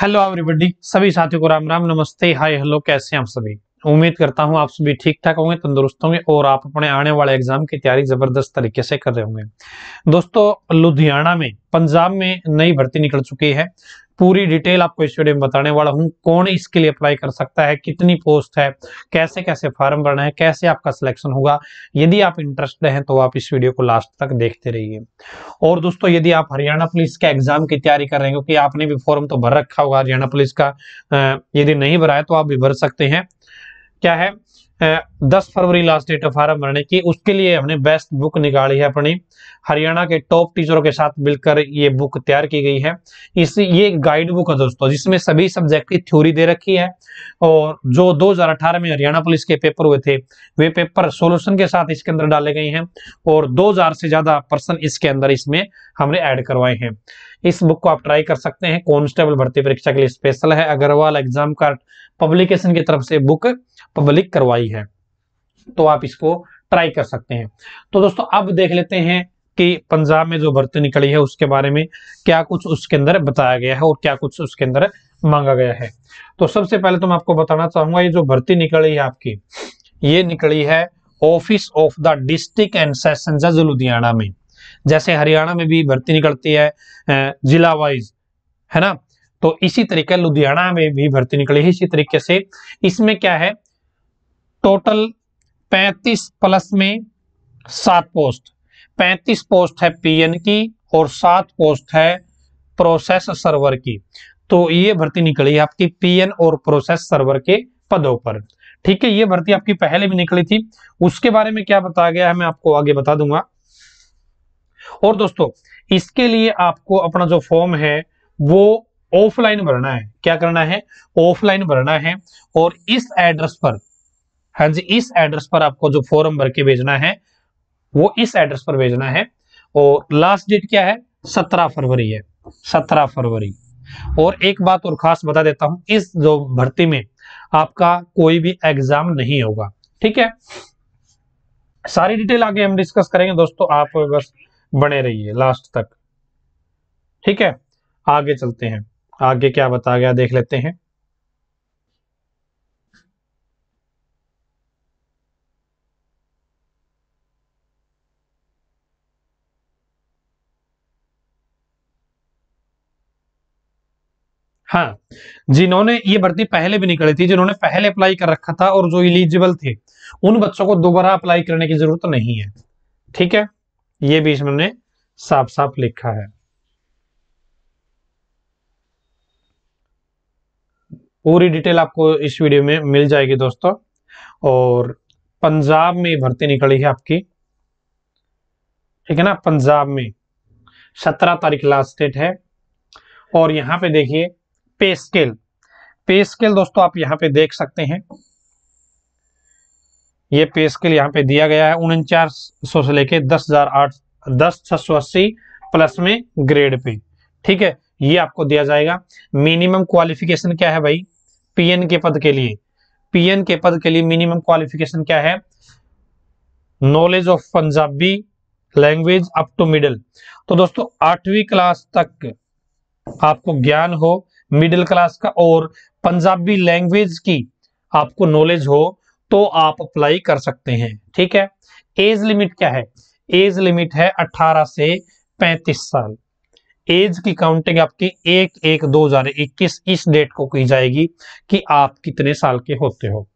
Hello everybody, सभी साथियों को राम राम, नमस्ते, हाय, हेलो। कैसे हैं आप सभी? उम्मीद करता हूं आप सभी ठीक ठाक होंगे, तंदुरुस्त होंगे और आप अपने आने वाले एग्जाम की तैयारी जबरदस्त तरीके से कर रहे होंगे। दोस्तों, लुधियाना में, पंजाब में नई भर्ती निकल चुकी है। पूरी डिटेल आपको इस वीडियो में बताने वाला हूं। कौन इसके लिए अप्लाई कर सकता है, कितनी पोस्ट है, कैसे कैसे फॉर्म भरना है, कैसे आपका सिलेक्शन होगा। यदि आप इंटरेस्टेड हैं तो आप इस वीडियो को लास्ट तक देखते रहिए। और दोस्तों, यदि आप हरियाणा पुलिस के एग्जाम की तैयारी कर रहे हैं, क्योंकि आपने भी फॉर्म तो भर रखा होगा हरियाणा पुलिस का, यदि नहीं भरा है तो आप भी भर सकते हैं। क्या है, 10 फरवरी लास्ट डेट है फॉर्म भरने की। उसके लिए हमने बेस्ट बुक निकाली है, अपनी हरियाणा के टॉप टीचरों के साथ मिलकर ये बुक तैयार की गई है। ये गाइड बुक है दोस्तों, जिसमें सभी सब्जेक्ट की थ्योरी दे रखी है। और जो 2018 में हरियाणा पुलिस के पेपर हुए थे, वे पेपर सोल्यूशन के साथ इसके अंदर डाले गए हैं। और 2000 से ज्यादा पर्सन इसके अंदर इसमें हमने ऐड करवाए हैं। इस बुक को आप ट्राई कर सकते हैं। कांस्टेबल भर्ती परीक्षा के लिए स्पेशल है। अग्रवाल एग्जाम कार्ट पब्लिकेशन की तरफ से बुक पब्लिक करवाई है, तो आप इसको ट्राई कर सकते हैं। तो दोस्तों, अब देख लेते हैं कि पंजाब में जो भर्ती निकली है उसके बारे में क्या कुछ उसके अंदर बताया गया है और क्या कुछ उसके अंदर मांगा गया है। तो सबसे पहले तो मैं आपको बताना चाहूंगा, ये जो भर्ती निकली है आपकी, ये निकली है office of the district and session जज लुधियाना में। जैसे हरियाणा में भी भर्ती निकलती है जिला वाइज, है ना, तो इसी तरीके लुधियाना में भी भर्ती निकली है इसी तरीके से। इसमें क्या है, टोटल 35 प्लस में 7 पोस्ट, 35 पोस्ट है पीएन की और 7 पोस्ट है प्रोसेस सर्वर की। तो ये भर्ती निकली है आपकी पीएन और प्रोसेस सर्वर के पदों पर। ठीक है, ये भर्ती आपकी पहले भी निकली थी, उसके बारे में क्या बताया गया है मैं आपको आगे बता दूंगा। और दोस्तों, इसके लिए आपको अपना जो फॉर्म है वो ऑफलाइन भरना है। क्या करना है, ऑफलाइन भरना है। और इस एड्रेस पर, हाँ जी, इस एड्रेस पर आपको जो फॉर्म भर के भेजना है वो इस एड्रेस पर भेजना है। और लास्ट डेट क्या है, 17 फरवरी है, 17 फरवरी। और एक बात और खास बता देता हूँ, इस जो भर्ती में आपका कोई भी एग्जाम नहीं होगा। ठीक है, सारी डिटेल आगे हम डिस्कस करेंगे दोस्तों, आप बस बने रहिए लास्ट तक। ठीक है, आगे चलते हैं, आगे क्या बताया गया देख लेते हैं। हाँ, जिन्होंने ये भर्ती पहले भी निकली थी, जिन्होंने पहले अप्लाई कर रखा था और जो इलिजिबल थे, उन बच्चों को दोबारा अप्लाई करने की जरूरत नहीं है। ठीक है, ये भी इसमें साफ साफ लिखा है। पूरी डिटेल आपको इस वीडियो में मिल जाएगी दोस्तों। और पंजाब में भर्ती निकली है आपकी, ठीक है ना, पंजाब में 17 तारीख लास्ट डेट है। और यहाँ पे देखिए पे स्केल दोस्तों, आप यहाँ पे देख सकते हैं, ये पे स्केल यहाँ पे दिया गया है 4900 से लेके 10,680 प्लस में ग्रेड पे। ठीक है, ये आपको दिया जाएगा। मिनिमम क्वालिफिकेशन क्या है भाई, पीएन के पद के लिए, पीएन के पद के लिए मिनिमम क्वालिफिकेशन क्या है, knowledge of Punjabi language up to middle. तो दोस्तों, 8वीं क्लास तक आपको ज्ञान हो मिडिल क्लास का और पंजाबी लैंग्वेज की आपको नॉलेज हो, तो आप अप्लाई कर सकते हैं। ठीक है, एज लिमिट क्या है, एज लिमिट है 18 से 35 साल। एज की काउंटिंग आपकी 1/1/2021 इस डेट को की जाएगी कि आप कितने साल के होते हो।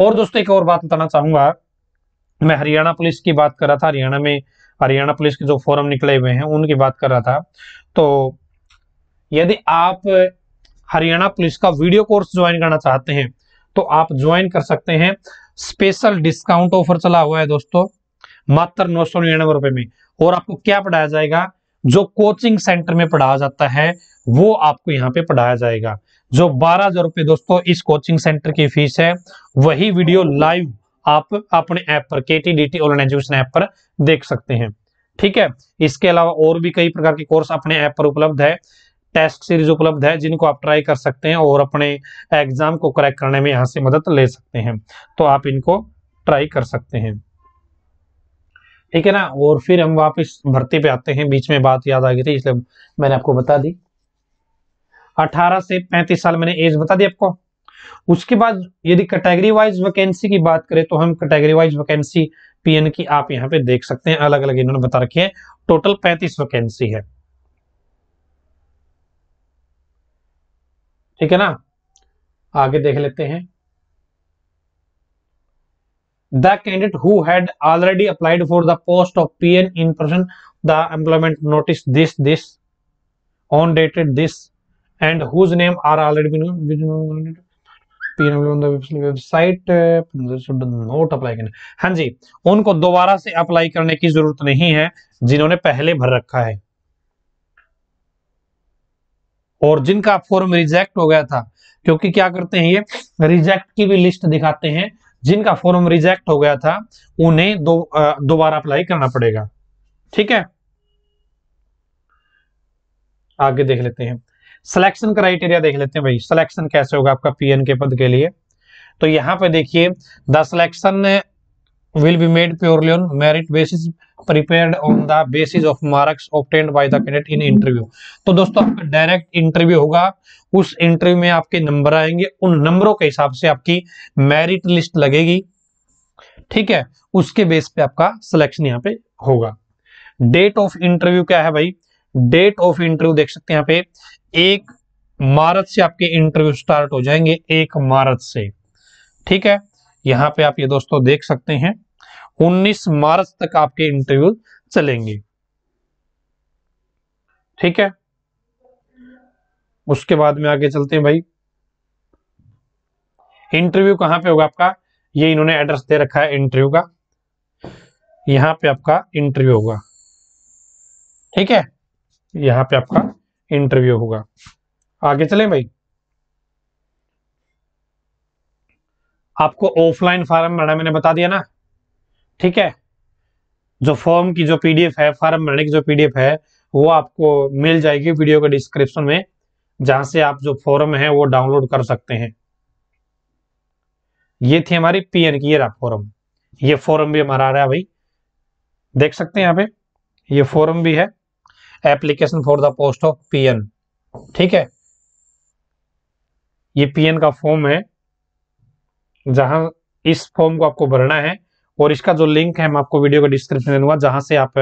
और दोस्तों, एक और बात बताना चाहूंगा, मैं हरियाणा पुलिस की बात कर रहा था, हरियाणा में हरियाणा पुलिस के जो फॉर्म निकले हुए हैं उनकी बात कर रहा था। तो यदि आप हरियाणा पुलिस का वीडियो कोर्स ज्वाइन करना चाहते हैं तो आप ज्वाइन कर सकते हैं। स्पेशल डिस्काउंट ऑफर चला हुआ है दोस्तों, मात्र 999 रुपए में। और आपको क्या पढ़ाया जाएगा, जो कोचिंग सेंटर में पढ़ाया जाता है वो आपको यहाँ पे पढ़ाया जाएगा। जो 12,000 रुपये दोस्तों इस कोचिंग सेंटर की फीस है, वही वीडियो लाइव आप अपने ऐप पर, KTDT ऑनलाइन एजुकेशन ऐप पर देख सकते हैं। ठीक है, इसके अलावा और भी कई प्रकार के कोर्स अपने ऐप पर उपलब्ध है, टेस्ट सीरीज उपलब्ध है, जिनको आप ट्राई कर सकते हैं और अपने एग्जाम को क्रैक करने में यहाँ से मदद ले सकते हैं। तो आप इनको ट्राई कर सकते हैं, ठीक है ना। और फिर हम वापस भर्ती पे आते हैं, बीच में बात याद आ गई थी इसलिए मैंने आपको बता दी। 18 से 35 साल मैंने एज बता दी आपको। उसके बाद यदि कैटेगरी वाइज वैकेंसी की बात करें तो हम कैटेगरी वाइज वैकेंसी पीएन की आप यहाँ पे देख सकते हैं, अलग अलग इन्होंने बता रखी है। टोटल 35 वैकेंसी है, ठीक है ना। आगे देख लेते हैं। The candidate who had already applied for the post of PN in person, the employment notice this on dated this, and whose name are already been PN on the website should not apply करना। हाँ जी, उनको दोबारा से apply करने की जरूरत नहीं है जिन्होंने पहले भर रखा है और जिनका फॉर्म रिजेक्ट हो गया था, क्योंकि क्या करते हैं ये रिजेक्ट की भी लिस्ट दिखाते हैं। जिनका फॉर्म रिजेक्ट हो गया था उन्हें दोबारा अप्लाई करना पड़ेगा, ठीक है। आगे देख लेते हैं, सिलेक्शन क्राइटेरिया देख लेते हैं। भाई सिलेक्शन कैसे होगा आपका पीएन के पद के लिए? तो यहाँ पे देखिए, the selection will be made purely on merit basis prepared on the basis of marks obtained by the candidate in interview. तो दोस्तों आपका डायरेक्ट इंटरव्यू होगा, उस इंटरव्यू में आपके नंबर आएंगे, उन नंबरों के हिसाब से आपकी मेरिट लिस्ट लगेगी, ठीक है। उसके बेस पे आपका सिलेक्शन यहाँ पे होगा। डेट ऑफ इंटरव्यू क्या है भाई? डेट ऑफ इंटरव्यू देख सकते हैं यहाँ पे, 1 मार्च से आपके इंटरव्यू स्टार्ट हो जाएंगे, 1 मार्च से, ठीक है। यहाँ पे आप ये दोस्तों देख सकते हैं 19 मार्च तक आपके इंटरव्यू चलेंगे, ठीक है। उसके बाद में आगे चलते हैं भाई, इंटरव्यू कहाँ पे होगा आपका? ये इन्होंने एड्रेस दे रखा है इंटरव्यू का, यहाँ पे आपका इंटरव्यू होगा, ठीक है। यहाँ पे आपका इंटरव्यू होगा। आगे चलें भाई, आपको ऑफलाइन फॉर्म भरना मैंने बता दिया ना, ठीक है। जो फॉर्म की जो पीडीएफ है, फॉर्म भरने की जो पीडीएफ है वो आपको मिल जाएगी वीडियो के डिस्क्रिप्शन में, जहां से आप जो फॉर्म है वो डाउनलोड कर सकते हैं। ये थी हमारी पीएन की, ये रहा फॉर्म, ये फॉर्म भी हमारा आ रहा है भाई, देख सकते हैं यहाँ पे, ये फॉर्म भी है, application for the post of PN, ठीक है। ये पीएन का फॉर्म है, जहां इस फॉर्म को आपको भरना है, और इसका जो लिंक है हम आपको वीडियो के डिस्क्रिप्शन में दूंगा, जहां से आप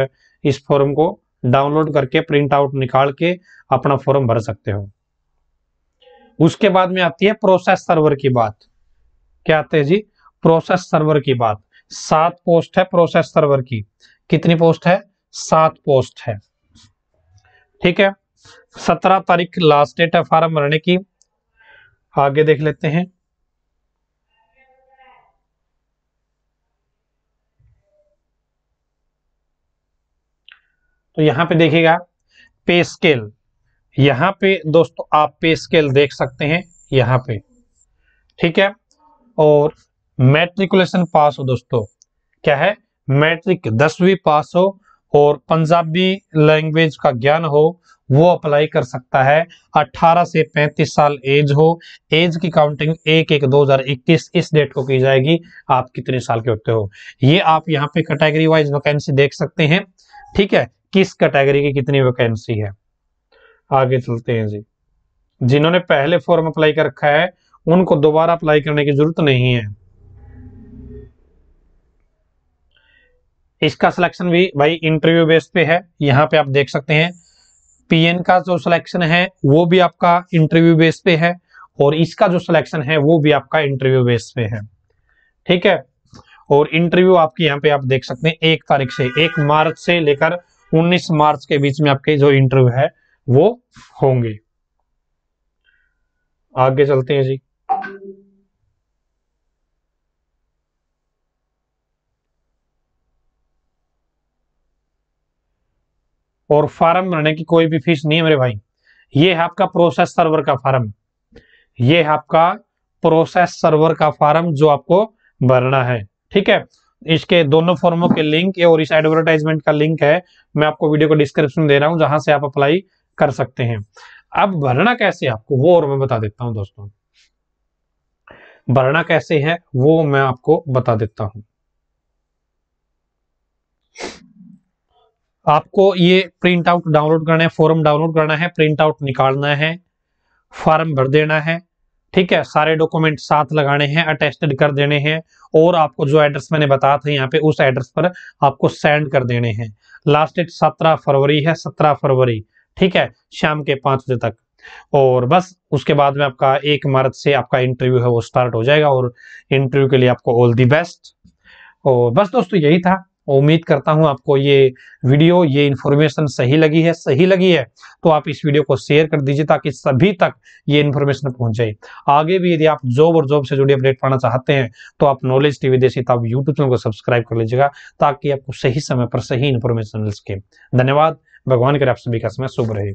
इस फॉर्म को डाउनलोड करके प्रिंट आउट निकाल के अपना फॉर्म भर सकते हो। उसके बाद में आती है प्रोसेस सर्वर की बात। क्या आते हैं जी? प्रोसेस सर्वर की बात। 7 पोस्ट है प्रोसेस सर्वर की। कितनी पोस्ट है? 7 पोस्ट है, ठीक है। 17 तारीख लास्ट डेट है फॉर्म भरने की। आगे देख लेते हैं, तो यहाँ पे देखिएगा पे स्केल, यहाँ पे दोस्तों आप पे स्केल देख सकते हैं यहाँ पे, ठीक है। और मैट्रिकुलेशन पास हो दोस्तों, क्या है? मैट्रिक 10वीं पास हो और पंजाबी लैंग्वेज का ज्ञान हो वो अप्लाई कर सकता है। 18 से 35 साल एज हो, एज की काउंटिंग 1/1/2021 इस डेट को की जाएगी, आप कितने साल के होते हो। ये आप यहाँ पे कैटेगरी वाइज वैकेंसी देख सकते हैं, ठीक है, किस कैटेगरी की कितनी वैकेंसी है। आगे चलते हैं जी, जिन्होंने पहले फॉर्म अप्लाई कर रखा है उनको दोबारा अप्लाई करने की जरूरत नहीं है। इसका सिलेक्शन भी भाई इंटरव्यू बेस पे है, यहाँ पे आप देख सकते हैं। पीएन का जो सिलेक्शन है वो भी आपका इंटरव्यू बेस पे है, और इसका जो सिलेक्शन है वो भी आपका इंटरव्यू बेस पे है, ठीक है। और इंटरव्यू आपके यहाँ पे आप देख सकते हैं 1 तारीख से, 1 मार्च से लेकर 19 मार्च के बीच में आपके जो इंटरव्यू है वो होंगे। आगे चलते हैं जी, और फॉर्म भरने की कोई भी फीस नहीं है मेरे भाई। ये है आपका प्रोसेस सर्वर का फॉर्म, ये है आपका प्रोसेस सर्वर का फॉर्म जो आपको भरना है, ठीक है। इसके दोनों फॉर्मों के लिंक और इस एडवर्टाइजमेंट का लिंक है, मैं आपको वीडियो को डिस्क्रिप्शन में दे रहा हूं, जहां से आप अप्लाई कर सकते हैं। अब भरना कैसे आपको वो और मैं बता देता हूं दोस्तों, भरना कैसे है वो मैं आपको बता देता हूं। आपको ये प्रिंट आउट डाउनलोड करना है, फॉर्म डाउनलोड करना है, प्रिंट आउट निकालना है, फॉर्म भर देना है, ठीक है, सारे डॉक्यूमेंट साथ लगाने हैं, अटेस्टेड कर देने हैं और आपको जो एड्रेस मैंने बताया था यहाँ पे उस एड्रेस पर आपको सेंड कर देने हैं। लास्ट डेट 17 फरवरी है, 17 फरवरी, ठीक है, शाम के 5 बजे तक। और बस उसके बाद में आपका 1 मार्च से आपका इंटरव्यू है वो स्टार्ट हो जाएगा और इंटरव्यू के लिए आपको ऑल दी बेस्ट। और बस दोस्तों यही था, उम्मीद करता हूं आपको ये वीडियो, ये इन्फॉर्मेशन सही लगी है तो आप इस वीडियो को शेयर कर दीजिए ताकि सभी तक ये इन्फॉर्मेशन पहुंच जाए। आगे भी यदि आप जॉब और जॉब से जुड़ी अपडेट पाना चाहते हैं तो आप नॉलेज टीवी देसी ताऊ यूट्यूब चैनल को सब्सक्राइब कर लीजिएगा ताकि आपको सही समय पर सही इन्फॉर्मेशन मिल सके। धन्यवाद, भगवान करे आप सभी का समय शुभ रहे।